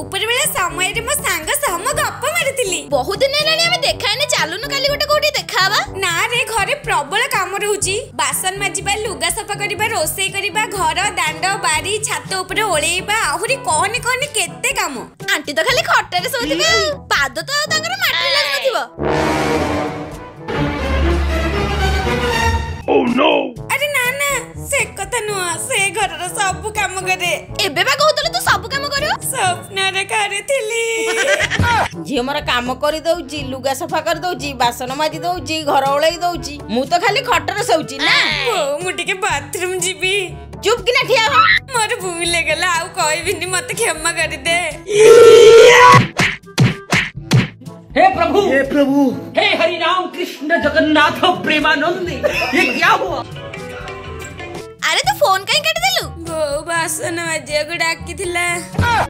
ऊपर बेला समय रे मो सांग सह मो गप्प मारथिली बहुत दिन हेलानी हमें देखा ने चालुनु काली गोटे कोठी देखावा ना रे घरे प्रबल काम रहूची बासन माजिबा लुगा सफा करिबा रोसई करिबा घर दांडो बारी छात ऊपर ओळेइबा आहुरी कोन कोन केते काम आंटी तो खाली खट्टा रे सोथिबे पाद तो ताकर माटी लागथिबो ओह नो अरे ना ना से कथा नो से घर रे सब काम करे एबे बा कहतले तू सब काम करियो सपना रे करे थिली जे मोर काम करि दउ जी लुगा सफा कर दउ जी बासन माजी दउ जी घर ओळई दउ जी मु तो खाली खट्टर सोउची ना ओ मु टिके बाथरूम जीबी चुप किना ठिया हो मोर भूल गेला आ कोई भी नि मत क्षमा कर दे हे प्रभु हे हरि राम कृष्ण जगन्नाथ प्रेमानंद ये क्या हुआ अरे तो फोन कहीं कट देलु वो बासन मजिया को डाकी थिला।